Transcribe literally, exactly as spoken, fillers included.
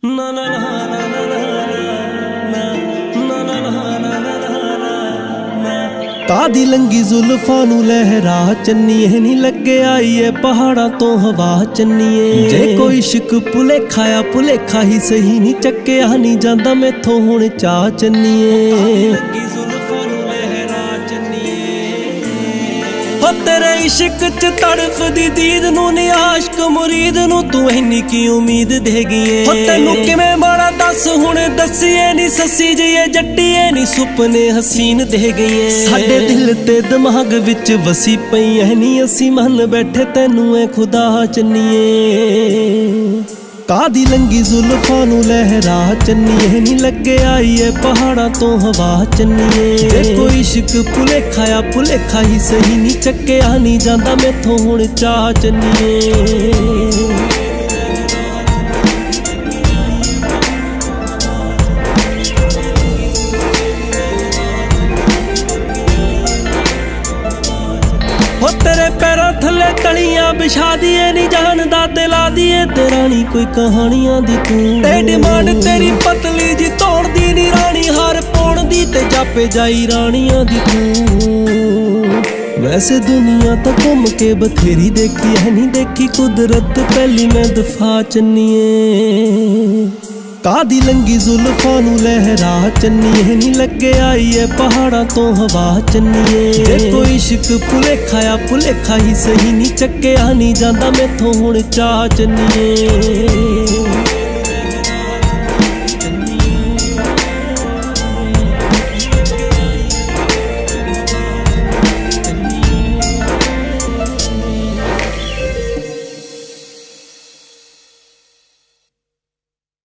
na na na na na na na na na na na na तादी लंगी जुल्फां नू लहरा चन्निए नी लगे आई है पहाड़ां तो हवा चन्निए जे कोई इश्क भुलेखा आ भुलेखा ही सही नी चक्किया नी जांदा मैथों हुण चा चन्निए तेरे इश्क च तड़फ दी दीद नू नी आशक मुरीद नू तू इन्नी की उम्मीद देगी ऐ तैनू किवें माड़ा दस हुण दसिए नी ससी जिए जट्टिए नी सुपने हसीन दे गई ऐ साडे दिल ते दिमाग विच वसी पई ऐ नी असी मन बैठे तैनू ऐ खुदा चन्निए तादी लंगी जुल्फां नू लहरा चन्निए नी लगे आई है पहाड़ां तो हवा चन्निए जे कोई इश्क भुलेखा आ भुलेखा ही सही नी चक्किया नी जांदा मैथों हुण चा चन्निए। हो तेरे पैरों थले तलियां बिछा दिए नी जान दा दिला दिए तेरा नी कोई कहानियां दी तू ते डिमांड तेरी पतली जी तोड़ दी नी रानी हार पौन दी ते जापे जाई रानियां दी तू वैसे दुनिया तो घूम के बथेरी देखी है नी देखी कुदरत पहली मैं दफा चन्निए तादी लंगी जुल्फां नू लहरा चन्निए नी लगे आई है पहाड़ां तो हवा चन्निए जे कोई इश्क भुलेखा आ भुलेखा ही सही नी चक्किया नी जांदा मैथों हुण चा चन्निए।